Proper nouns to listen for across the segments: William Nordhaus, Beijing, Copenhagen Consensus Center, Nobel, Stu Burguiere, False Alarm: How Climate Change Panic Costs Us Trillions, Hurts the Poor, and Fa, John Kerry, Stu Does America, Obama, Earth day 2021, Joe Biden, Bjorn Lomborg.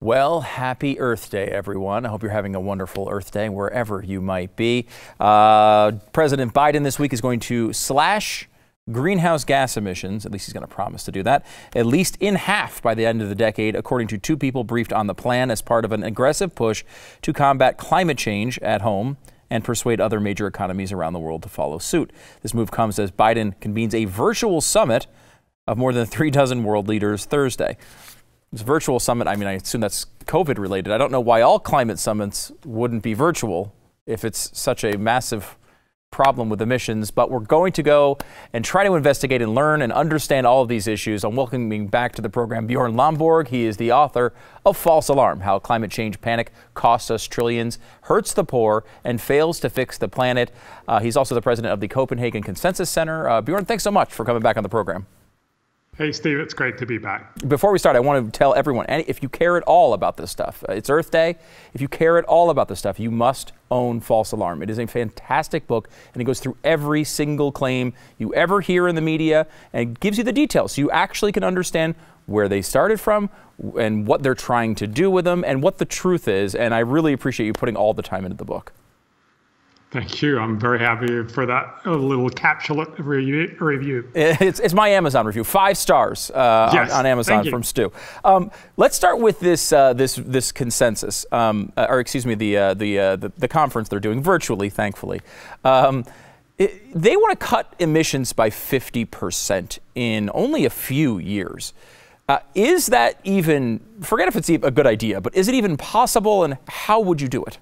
Well, happy Earth Day, everyone. I hope you're having a wonderful Earth Day wherever you might be. President Biden this week is going to slash greenhouse gas emissions, at least he's going to promise to do that, at least in half by the end of the decade, according to two people briefed on the plan as part of an aggressive push to combat climate change at home and persuade other major economies around the world to follow suit. This move comes as Biden convenes a virtual summit of more than 3 dozen world leaders Thursday. It's a virtual summit. I mean, I assume that's COVID related. I don't know why all climate summits wouldn't be virtual if it's such a massive problem with emissions, but we're going to go and try to investigate and learn and understand all of these issues. I'm welcoming back to the program Bjorn Lomborg. He is the author of False Alarm: How Climate Change Panic Costs Us Trillions, Hurts the Poor, and Fails to Fix the Planet. He's also the president of the Copenhagen Consensus Center. Bjorn, thanks so much for coming back on the program. Hey, Steve, it's great to be back. Before we start, I want to tell everyone, if you care at all about this stuff, it's Earth Day. If you care at all about this stuff, you must own False Alarm. It is a fantastic book, and it goes through every single claim you ever hear in the media and gives you the details so you actually can understand where they started from and what they're trying to do with them and what the truth is. And I really appreciate you putting all the time into the book. Thank you. I'm very happy for that little capsule review. It's my Amazon review. 5 stars yes, on Amazon from Stu. Let's start with this this consensus, or excuse me, the conference they're doing virtually, thankfully. They want to cut emissions by 50% in only a few years. Is that even? Forget if it's a good idea, but is it even possible? And how would you do it?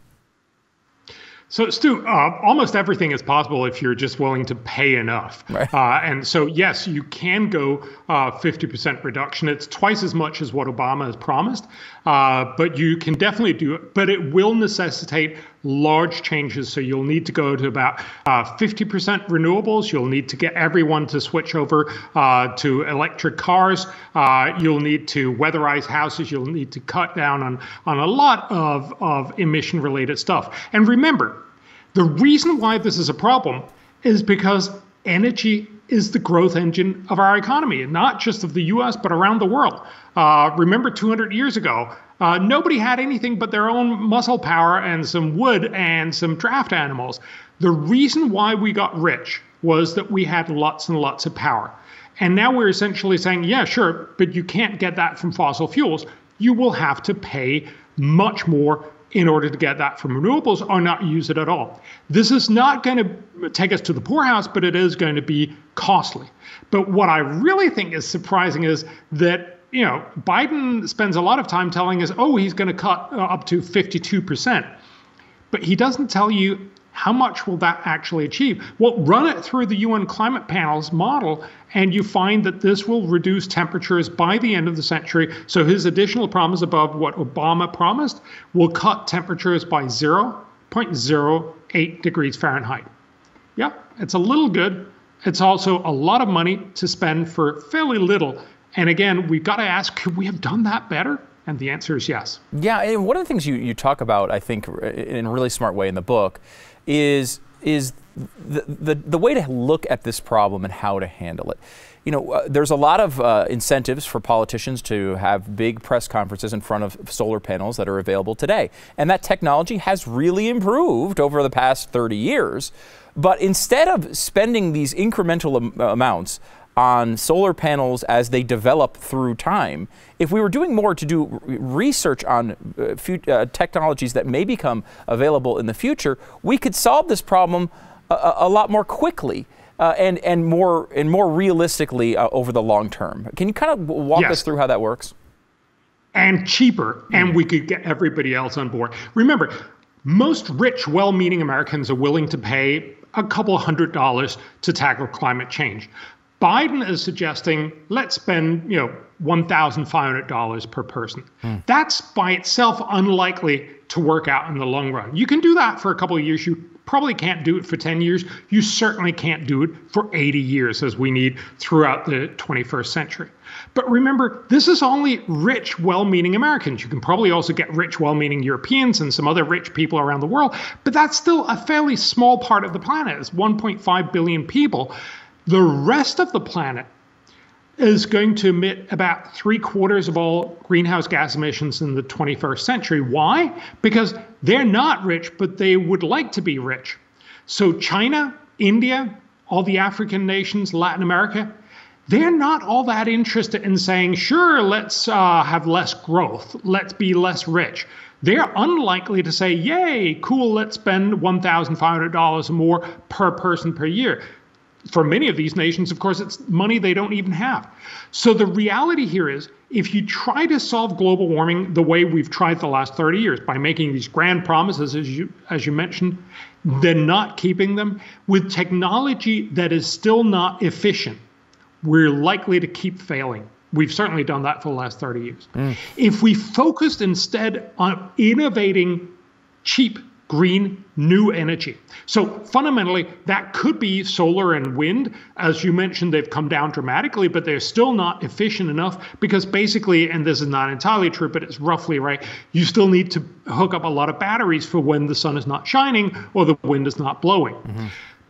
So, Stu, almost everything is possible if you're just willing to pay enough. Right. And so, yes, you can go 50% reduction. It's twice as much as what Obama has promised, but you can definitely do it. But it will necessitate large changes. So you'll need to go to about 50% renewables. You'll need to get everyone to switch over to electric cars. You'll need to weatherize houses. You'll need to cut down on a lot of emission-related stuff. And remember, the reason why this is a problem is because energy is the growth engine of our economy, and not just of the U.S., but around the world. Remember 200 years ago, nobody had anything but their own muscle power and some wood and some draft animals. The reason why we got rich was that we had lots and lots of power. And now we're essentially saying, yeah, sure, but you can't get that from fossil fuels. You will have to pay much more in order to get that from renewables or not use it at all. This is not going to take us to the poorhouse, but it is going to be costly. But what I really think is surprising is that, you know, Biden spends a lot of time telling us, oh, he's going to cut up to 52%. But he doesn't tell you how much will that actually achieve. Well, run it through the UN climate panel's model, and you find that this will reduce temperatures by the end of the century. So his additional promise above what Obama promised will cut temperatures by 0.08 degrees Fahrenheit. Yeah, it's a little good. It's also a lot of money to spend for fairly little. And again, we've got to ask, could we have done that better? And the answer is yes. Yeah, and one of the things you talk about, I think, in a really smart way in the book, is the way to look at this problem and how to handle it. You know, there's a lot of incentives for politicians to have big press conferences in front of solar panels that are available today. And that technology has really improved over the past 30 years. But instead of spending these incremental amounts on solar panels as they develop through time, if we were doing more to do research on technologies that may become available in the future, we could solve this problem a lot more quickly and more realistically over the long term. Can you kind of walk us through how that works? And cheaper, and we could get everybody else on board. Remember, most rich, well-meaning Americans are willing to pay a couple $100 to tackle climate change. Biden is suggesting, let's spend, you know, $1,500 per person. That's by itself unlikely to work out in the long run. You can do that for a couple of years. You probably can't do it for 10 years. You certainly can't do it for 80 years, as we need throughout the 21st century. But remember, this is only rich, well-meaning Americans. You can probably also get rich, well-meaning Europeans and some other rich people around the world. But that's still a fairly small part of the planet. It's 1.5 billion people. The rest of the planet is going to emit about 3/4 of all greenhouse gas emissions in the 21st century. Why? Because they're not rich, but they would like to be rich. So China, India, all the African nations, Latin America, they're not all that interested in saying, sure, let's have less growth, let's be less rich. They're unlikely to say, yay, cool, let's spend $1,500 more per person per year. For many of these nations, of course, it's money they don't even have. So the reality here is, if you try to solve global warming the way we've tried the last 30 years, by making these grand promises, as you mentioned, then not keeping them, with technology that is still not efficient, we're likely to keep failing. We've certainly done that for the last 30 years. If we focused instead on innovating cheap, green, new energy. So fundamentally, that could be solar and wind. As you mentioned, they've come down dramatically, but they're still not efficient enough because basically, and this is not entirely true, but it's roughly right, you still need to hook up a lot of batteries for when the sun is not shining or the wind is not blowing.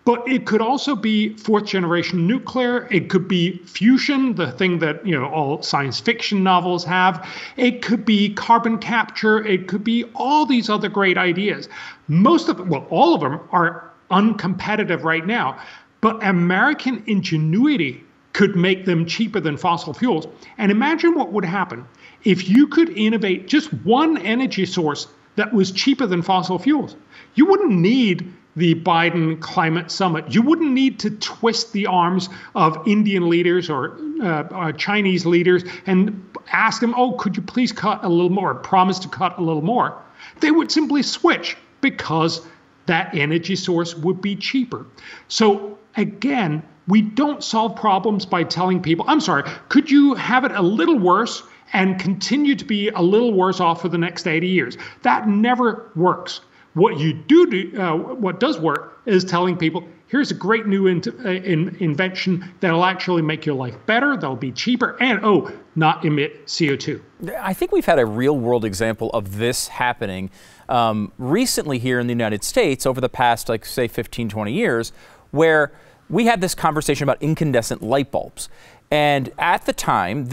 But it could also be fourth-generation nuclear. It could be fusion, the thing that all science fiction novels have. It could be carbon capture. It could be all these other great ideas. Most of them, well, all of them are uncompetitive right now. But American ingenuity could make them cheaper than fossil fuels. And imagine what would happen if you could innovate just one energy source that was cheaper than fossil fuels. You wouldn't need the Biden climate summit. You wouldn't need to twist the arms of Indian leaders or Chinese leaders and ask them, oh, could you please cut a little more, promise to cut a little more. They would simply switch because that energy source would be cheaper. So again, we don't solve problems by telling people, I'm sorry, could you have it a little worse and continue to be a little worse off for the next 80 years? That never works. What you what does work is telling people, here's a great new invention that'll actually make your life better, that'll be cheaper, and oh, not emit CO2. I think we've had a real-world example of this happening recently here in the United States over the past, like, say, 15, 20 years, where we had this conversation about incandescent light bulbs. And at the time,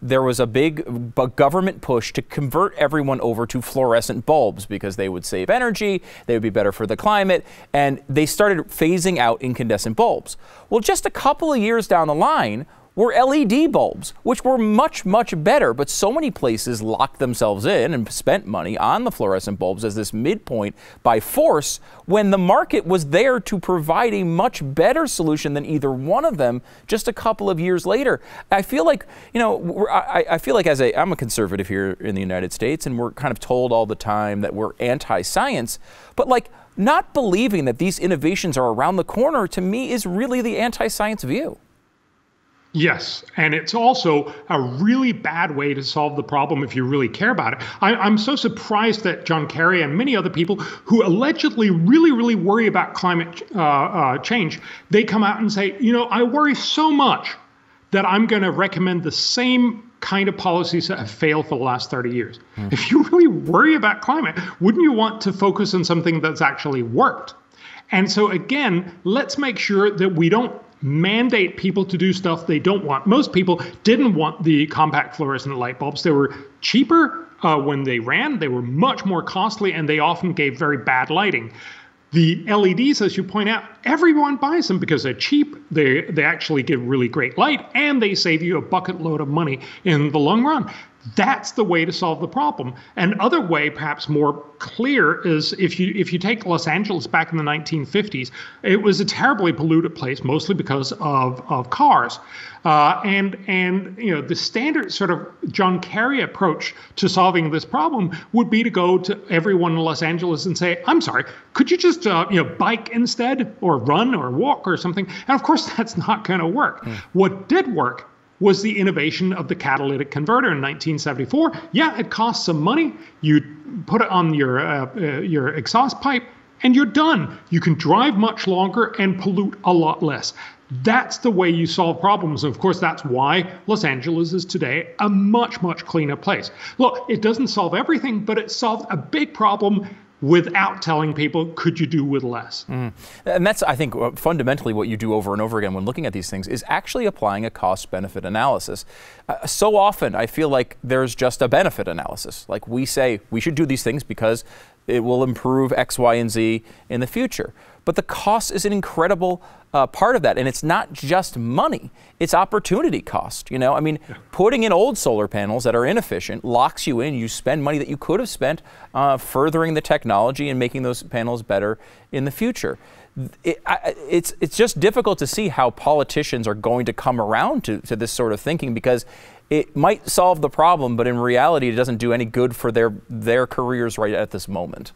there was a big government push to convert everyone over to fluorescent bulbs because they would save energy, they would be better for the climate, and they started phasing out incandescent bulbs. Well, just a couple of years down the line were LED bulbs, which were much, much better, but so many places locked themselves in and spent money on the fluorescent bulbs as this midpoint by force, when the market was there to provide a much better solution than either one of them just a couple of years later. I feel like, I feel like I'm a conservative here in the United States, and we're kind of told all the time that we're anti-science, but like not believing that these innovations are around the corner to me is really the anti-science view. Yes, and it's also a really bad way to solve the problem if you really care about it. I'm so surprised that John Kerry and many other people who allegedly really, really worry about climate change, they come out and say, I worry so much that I'm going to recommend the same kind of policies that have failed for the last 30 years. If you really worry about climate, wouldn't you want to focus on something that's actually worked? And so again, let's make sure that we don't mandate people to do stuff they don't want. Most people didn't want the compact fluorescent light bulbs. They were cheaper when they ran. They were much more costly, and they often gave very bad lighting. The LEDs, as you point out, everyone buys them because they're cheap. They actually give really great light, and they save you a bucket load of money in the long run. That's the way to solve the problem. Another way, perhaps more clear, is if you take Los Angeles back in the 1950s, it was a terribly polluted place, mostly because of cars. And the standard sort of John Kerry approach to solving this problem would be to go to everyone in Los Angeles and say, I'm sorry, could you just bike instead, or run or walk or something? And of course, that's not going to work. What did work was the innovation of the catalytic converter in 1974. Yeah, it costs some money. You put it on your exhaust pipe and you're done. You can drive much longer and pollute a lot less. That's the way you solve problems. And of course, that's why Los Angeles is today a much, much cleaner place. Look, it doesn't solve everything, but it solved a big problem without telling people, could you do with less? And that's, I think, fundamentally what you do over and over again when looking at these things is actually applying a cost-benefit analysis. So often I feel like there's just a benefit analysis. Like we say we should do these things because it will improve X, Y, and Z in the future. But the cost is an incredible part of that. And it's not just money, it's opportunity cost. You know, I mean, putting in old solar panels that are inefficient locks you in. You spend money that you could have spent furthering the technology and making those panels better in the future. It's just difficult to see how politicians are going to come around to this sort of thinking, because it might solve the problem, but in reality, it doesn't do any good for their careers right at this moment.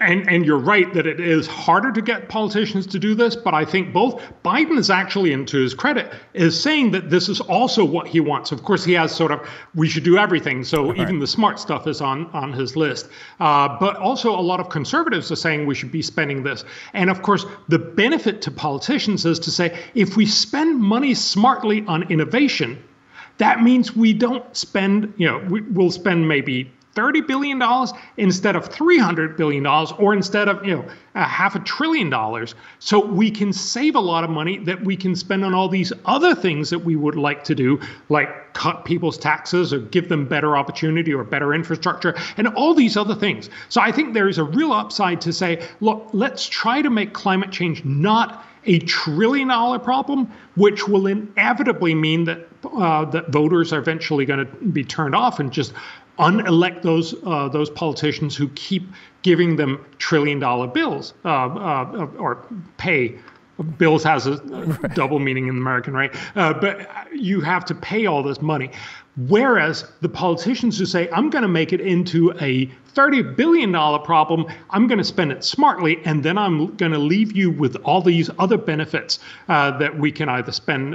And you're right that it is harder to get politicians to do this, but I think both Biden is actually, and to his credit, is saying that this is also what he wants. Of course, he has sort of, we should do everything, so even the smart stuff is on his list. But also a lot of conservatives are saying we should be spending this. And of course, the benefit to politicians is to say, if we spend money smartly on innovation, that means we don't spend, you know, we'll spend maybe $30 billion instead of $300 billion, or instead of, you know, $500 billion. So we can save a lot of money that we can spend on all these other things that we would like to do, like cut people's taxes or give them better opportunity or better infrastructure and all these other things. So I think there is a real upside to say, look, let's try to make climate change not a $1 trillion problem, which will inevitably mean that, that voters are eventually going to be turned off and just unelect those politicians who keep giving them $1 trillion bills or pay. Bills has a double meaning in American, right? But you have to pay all this money. Whereas the politicians who say, I'm going to make it into a $30 billion problem, I'm going to spend it smartly, and then I'm going to leave you with all these other benefits that we can either spend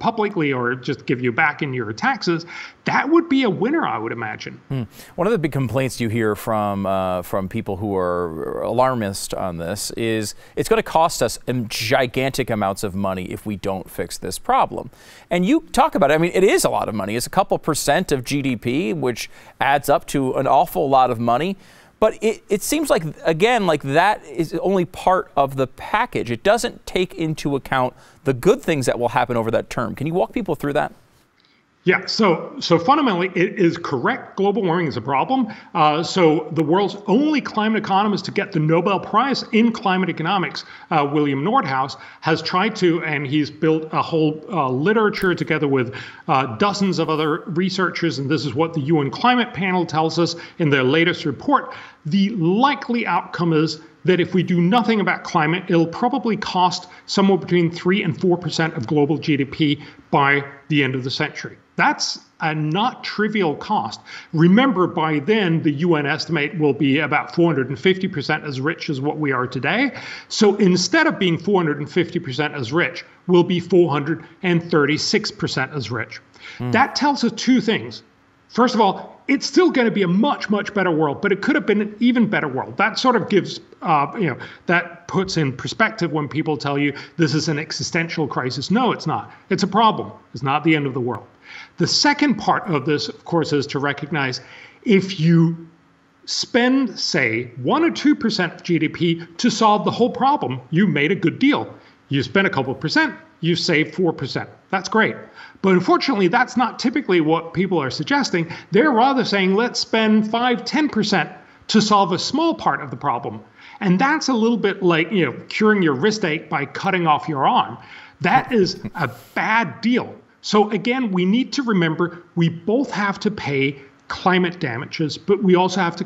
publicly or just give you back in your taxes, that would be a winner, I would imagine. One of the big complaints you hear from people who are alarmist on this is it's going to cost us gigantic amounts of money if we don't fix this problem. And you talk about it, I mean, it is a lot of money. It's a couple % of GDP, which adds up to an awful lot of money. But it seems like, again, like that is only part of the package. It doesn't take into account the good things that will happen over that term. Can you walk people through that? Yeah, so fundamentally, it is correct. Global warming is a problem. So the world's only climate economist to get the Nobel Prize in climate economics, William Nordhaus, has tried to, and he's built a whole literature together with dozens of other researchers, and this is what the UN climate panel tells us in their latest report. The likely outcome is that if we do nothing about climate, it'll probably cost somewhere between 3 and 4% of global GDP by the end of the century. That's a not trivial cost. Remember, by then, the UN estimate will be about 450% as rich as what we are today. So instead of being 450% as rich, we'll be 436% as rich. That tells us two things. First of all, it's still going to be a much, much better world, but it could have been an even better world. That sort of gives, you know, that puts in perspective when people tell you this is an existential crisis. No, it's not. It's a problem. It's not the end of the world. The second part of this, of course, is to recognize if you spend, say, 1 or 2% of GDP to solve the whole problem, you made a good deal. You spend a couple %, you save 4%. That's great. But unfortunately, that's not typically what people are suggesting. They're rather saying, let's spend 5, 10% to solve a small part of the problem. And that's a little bit like, you know, curing your wrist ache by cutting off your arm. That is a bad deal. So again, we need to remember we both have to pay climate damages, but we also have to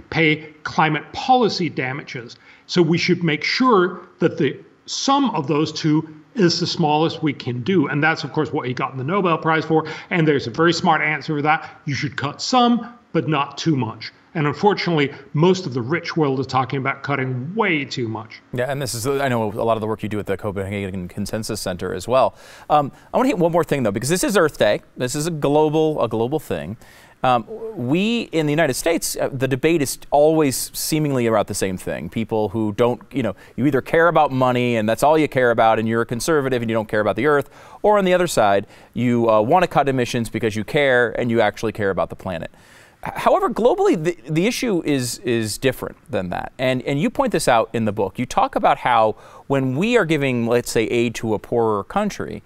pay climate policy damages. So we should make sure that the sum of those two is the smallest we can do. And that's, of course, what he got the Nobel Prize for. And there's a very smart answer for that. You should cut some, but not too much. And unfortunately, most of the rich world is talking about cutting way too much. Yeah, and this is, I know, a lot of the work you do at the Copenhagen Consensus Center as well. I want to hit one more thing, though, because this is Earth Day. This is a global thing. We in the United States, the debate is always seemingly about the same thing. People who don't, you know, you either care about money and that's all you care about and you're a conservative and you don't care about the earth, or on the other side, you want to cut emissions because you care and you actually care about the planet. However, globally, the issue is different than that. And you point this out in the book. You talk about how when we are giving, let's say, aid to a poorer country,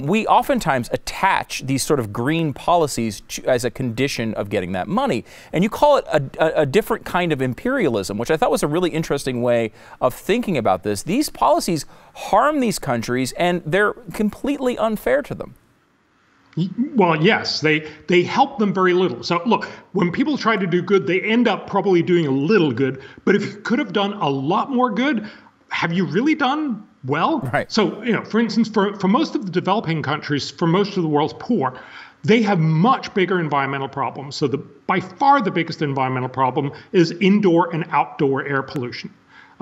we oftentimes attach these sort of green policies to, as a condition of getting that money. And you call it a different kind of imperialism, which I thought was a really interesting way of thinking about this. These policies harm these countries, and they're completely unfair to them. Well, yes, they help them very little. So look, when people try to do good, they end up probably doing a little good. But if you could have done a lot more good, have you really done well? Right. So, you know, for instance, for most of the developing countries, for most of the world's poor, they have much bigger environmental problems. So by far the biggest environmental problem is indoor and outdoor air pollution.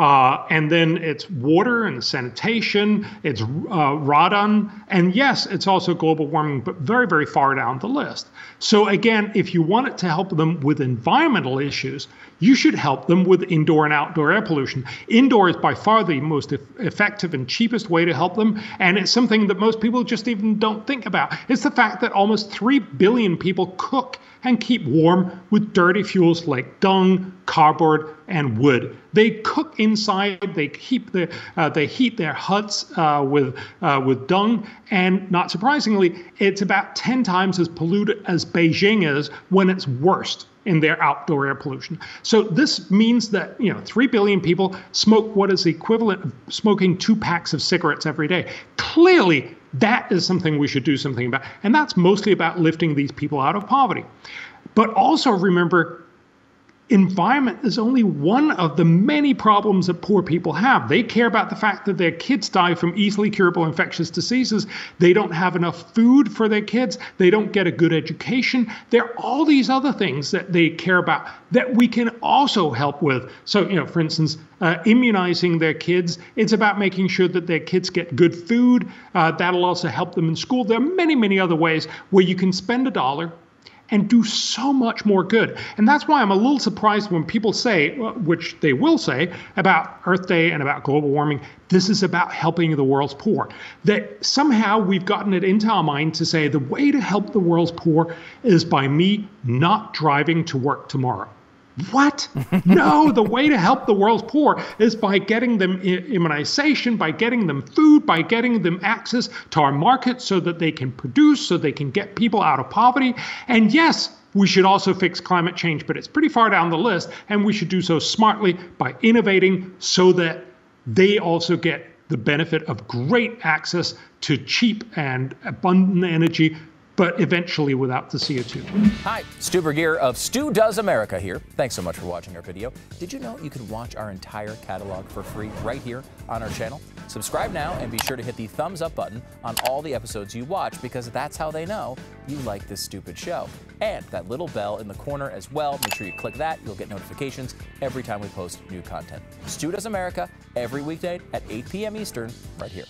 And then it's water and sanitation, it's radon, and yes, it's also global warming, but very, very far down the list. So again, if you wanted to help them with environmental issues, you should help them with indoor and outdoor air pollution. Indoor is by far the most effective and cheapest way to help them, and it's something that most people just even don't think about. It's the fact that almost 3 billion people cook and keep warm with dirty fuels like dung, cardboard, and wood. They cook inside, they heat their huts with dung, and not surprisingly, it's about 10 times as polluted as Beijing is when it's worst in their outdoor air pollution. So this means that, you know, 3 billion people smoke what is the equivalent of smoking 2 packs of cigarettes every day. Clearly, that is something we should do something about. And that's mostly about lifting these people out of poverty. But also remember, environment is only one of the many problems that poor people have. They care about the fact that their kids die from easily curable infectious diseases. They don't have enough food for their kids. They don't get a good education. There are all these other things that they care about that we can also help with. So, you know, for instance, immunizing their kids. It's about making sure that their kids get good food. That'll also help them in school. There are many, many other ways where you can spend $1 and do so much more good. And that's why I'm a little surprised when people say, which they will say, about Earth Day and about global warming, this is about helping the world's poor. That somehow we've gotten it into our mind to say the way to help the world's poor is by me not driving to work tomorrow. What? No, the way to help the world's poor is by getting them immunization, by getting them food, by getting them access to our market so that they can produce, so they can get people out of poverty. And yes, we should also fix climate change, but it's pretty far down the list. And we should do so smartly by innovating so that they also get the benefit of great access to cheap and abundant energy, but eventually without the CO2. Hi, Stu Burguiere of Stu Does America here. Thanks so much for watching our video. Did you know you can watch our entire catalog for free right here on our channel? Subscribe now and be sure to hit the thumbs up button on all the episodes you watch, because that's how they know you like this stupid show. And that little bell in the corner as well, make sure you click that. You'll get notifications every time we post new content. Stu Does America every weekday at 8 p.m. Eastern right here.